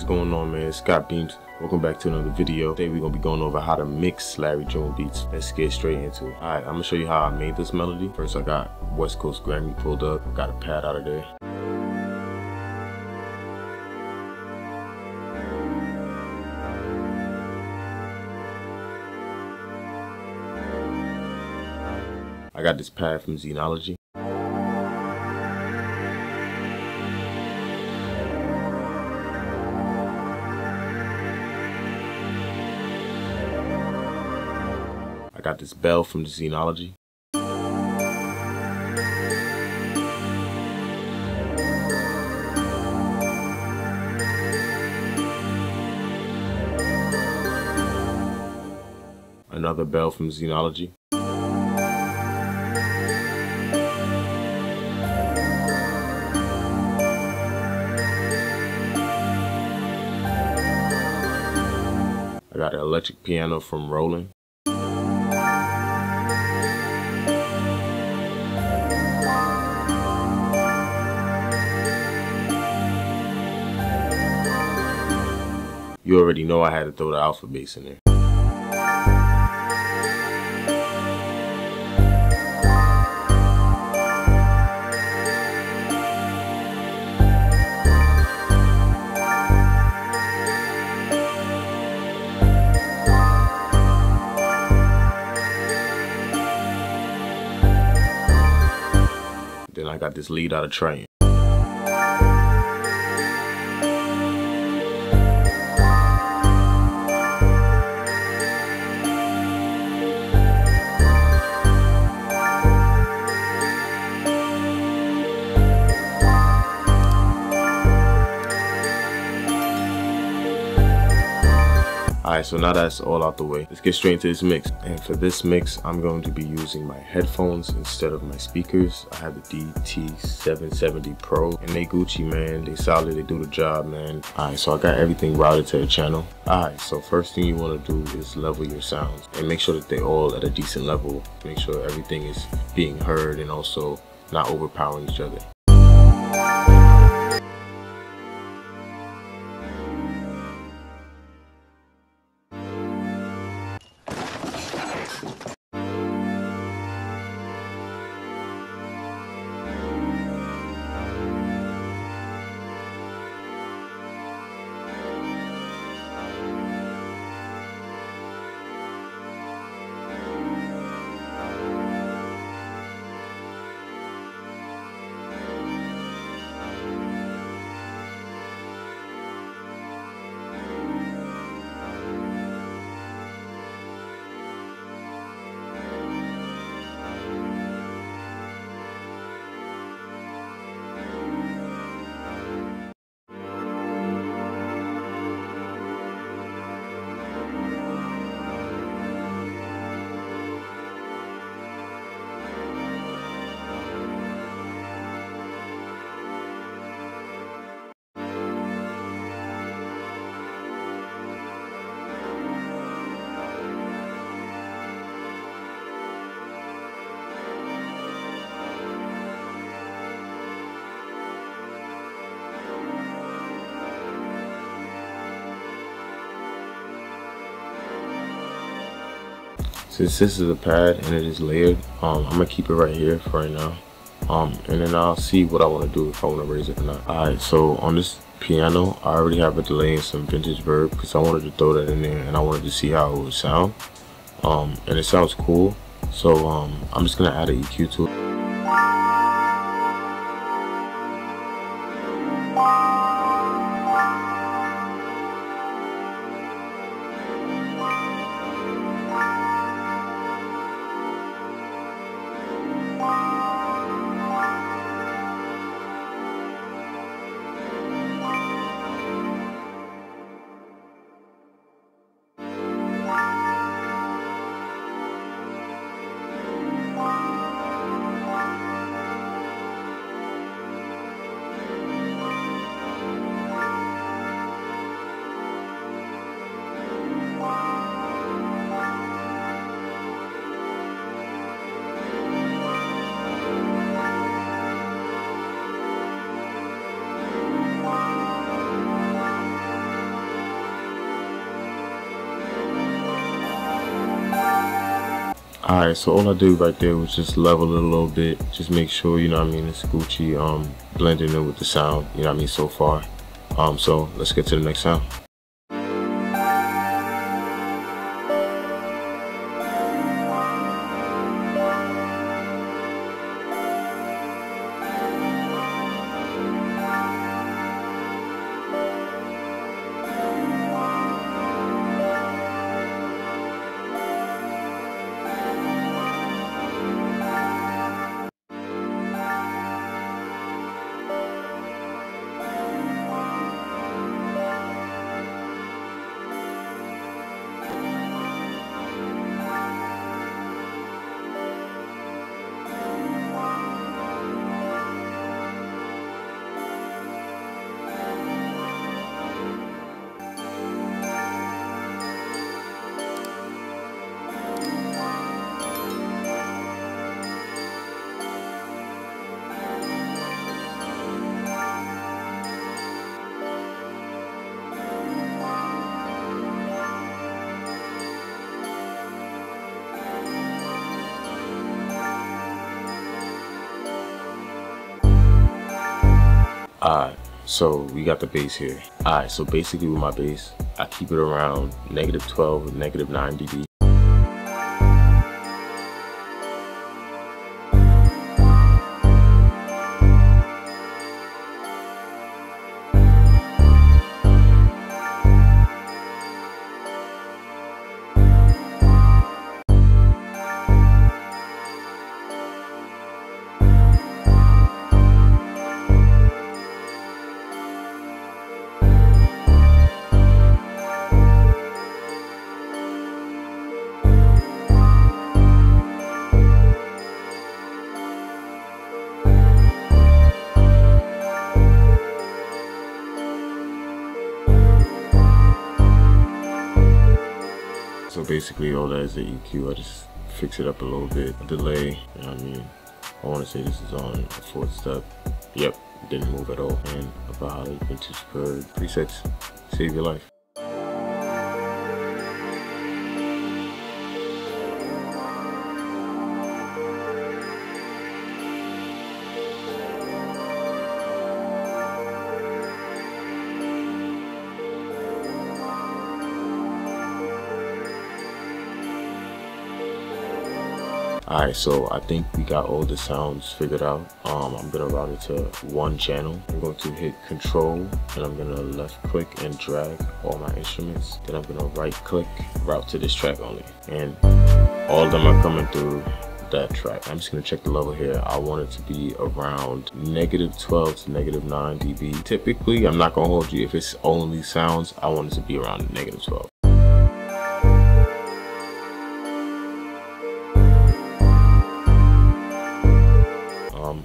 is going on, man? It's Scott Beamz. Welcome back to another video. Today we're gonna be going over how to mix Larry June beats. Let's get straight into it. Alright, I'm gonna show you how I made this melody. First, I got West Coast Grammy pulled up. I got a pad out of there. I got this pad from Xenology. I got this bell from the Xenology. Another bell from Xenology. I got an electric piano from Roland. You already know I had to throw the alpha bass in there. Then I got this lead out of Train. Alright, so now that's all out the way, let's get straight into this mix. And for this mix, I'm going to be using my headphones instead of my speakers. I have the DT770 Pro, and they Gucci, man. They solid, they do the job, man. Alright, so I got everything routed to the channel. Alright, so first thing you want to do is level your sounds and make sure that they're all at a decent level. Make sure everything is being heard and also not overpowering each other. Since this is a pad and it is layered, I'm gonna keep it right here for right now, and then I'll see what I want to do, if I want to raise it or not. Alright, so on this piano I already have a delay and some vintage reverb because I wanted to throw that in there and I wanted to see how it would sound, and it sounds cool, so I'm just gonna add an EQ to it. Alright, so all I do right there was just level it a little bit, just make sure, you know what I mean, it's Gucci blending in with the sound, you know what I mean, so far. So let's get to the next sound. Alright, so we got the bass here. Alright, so basically with my bass, I keep it around negative 12, negative 9 dB. So basically all that is the EQ, I just fix it up a little bit. A delay, you know what I mean? I want to say this is on the fourth step. Yep, didn't move at all. And a violin vintage bird presets, save your life. Alright, so I think we got all the sounds figured out. I'm gonna route it to one channel. I'm going to hit Control, and I'm gonna left click and drag all my instruments. Then I'm gonna right click, route to this track only. And all of them are coming through that track. I'm just gonna check the level here. I want it to be around negative 12 to negative 9 dB. Typically, I'm not gonna hold you, if it's only sounds, I want it to be around negative 12.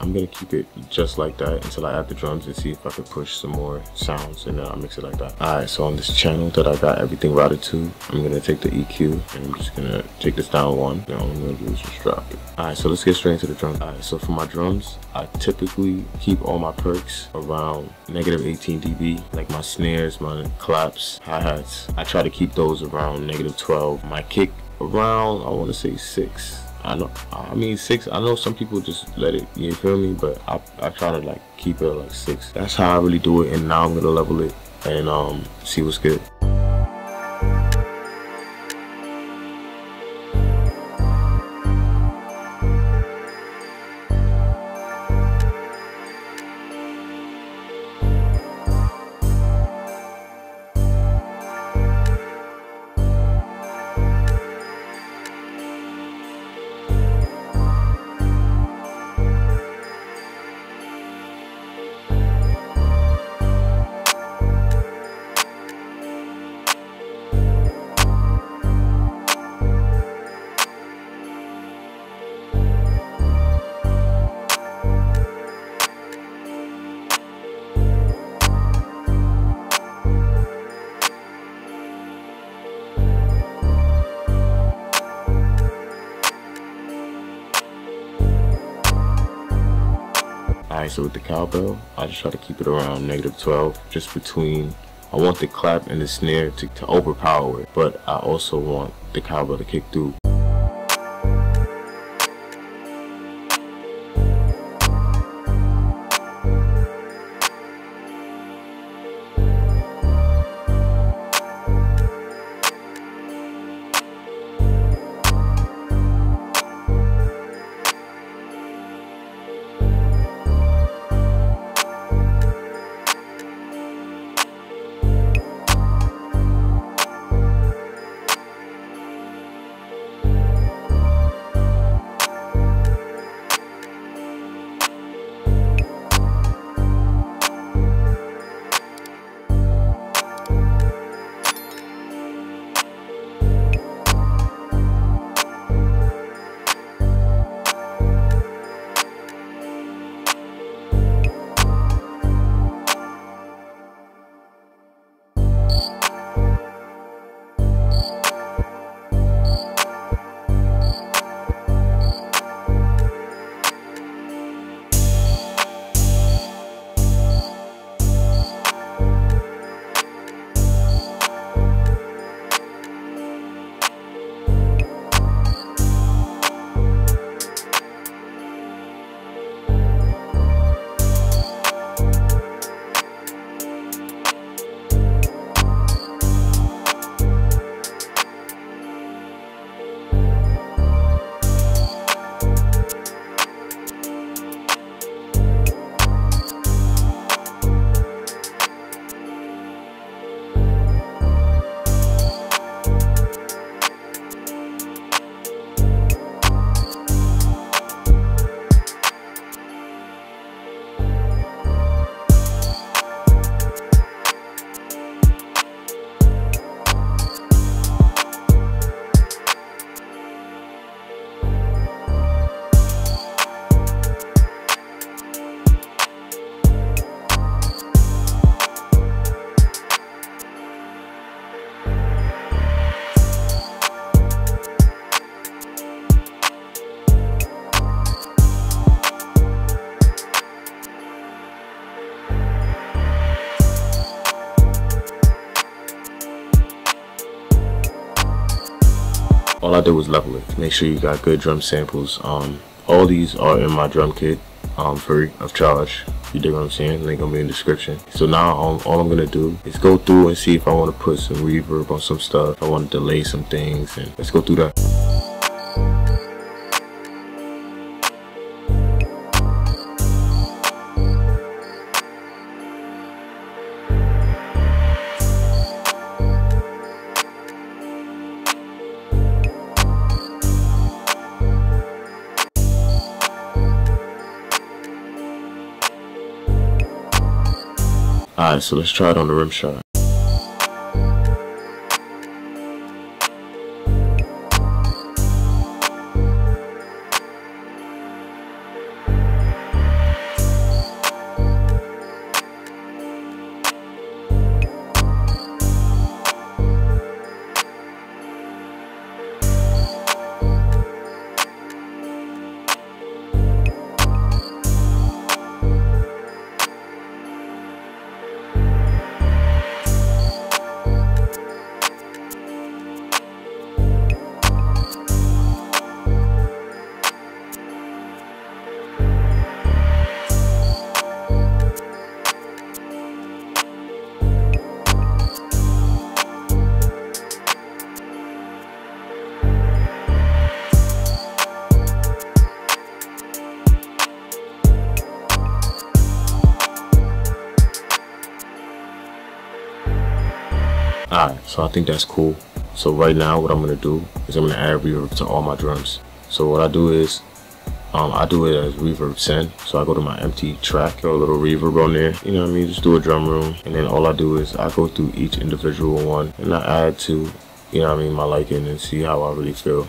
I'm gonna keep it just like that until I add the drums and see if I can push some more sounds, and then I'll mix it like that. Alright, so on this channel that I got everything routed to, I'm gonna take the EQ and I'm just gonna take this down one. Now all I'm gonna do is just drop it. Alright, so let's get straight into the drums. Alright, so for my drums, I typically keep all my perks around negative 18 dB, like my snares, my claps, hi-hats. I try to keep those around negative 12. My kick around, I wanna say 6. I mean six. I know some people just let it, you feel me, but I try to like keep it like 6. That's how I really do it, and now I'm gonna level it and see what's good. Alright, so with the cowbell, I just try to keep it around negative 12, just between, I want the clap and the snare to overpower it, but I also want the cowbell to kick through. all I did was level it. Make sure you got good drum samples. All these are in my drum kit, free of charge. You dig what I'm saying? Link gonna be in the description. So now all I'm gonna do is go through and see if I want to put some reverb on some stuff. I want to delay some things, and let's go through that. Alright, so let's try it on the rim shot. Alright, so I think that's cool. So right now what I'm going to do is I'm going to add reverb to all my drums. So what I do is, I do it as reverb send. So I go to my empty track, throw a little reverb on there, you know what I mean, just do a drum room. And then all I do is I go through each individual one and I add to, you know what I mean, my liking and see how I really feel.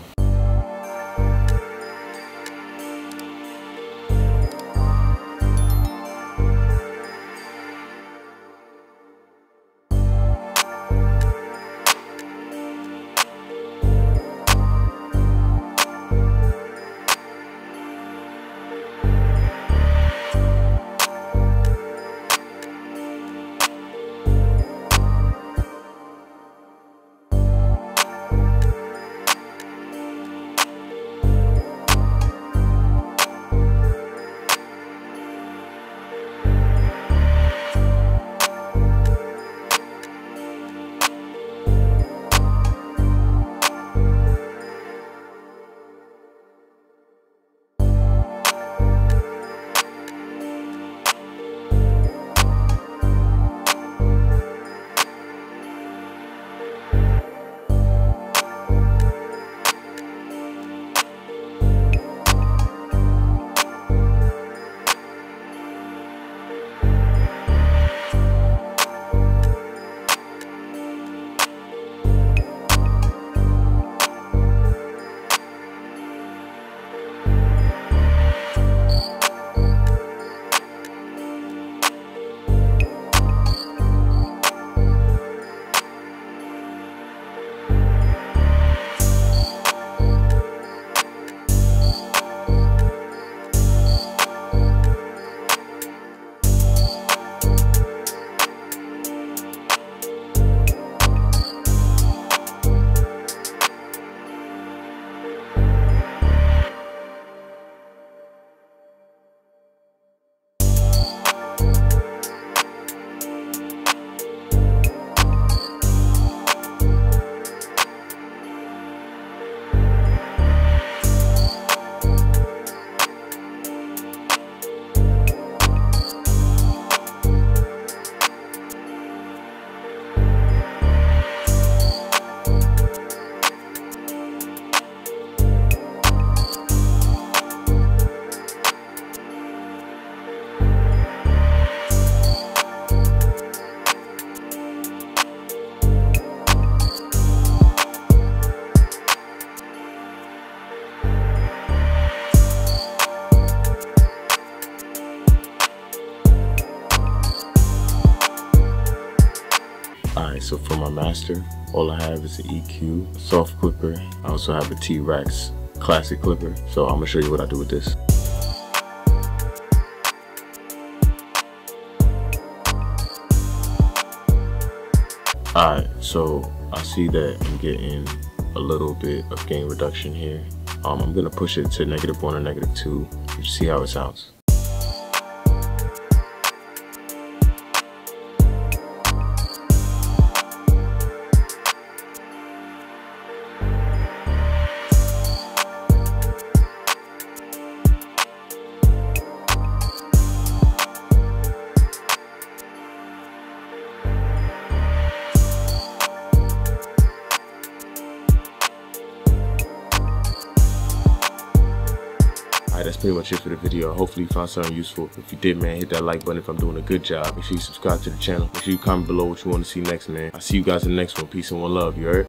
So for my master, all I have is an EQ, a soft clipper. I also have a T-Rex classic clipper. So I'm gonna show you what I do with this. Alright, so I see that I'm getting a little bit of gain reduction here. I'm gonna push it to -1 or -2 to see how it sounds. Alright, that's pretty much it for the video. Hopefully you found something useful. If you did, man, hit that like button if I'm doing a good job. Make sure you subscribe to the channel. Make sure you comment below what you want to see next, man. I'll see you guys in the next one. Peace and one love, you heard?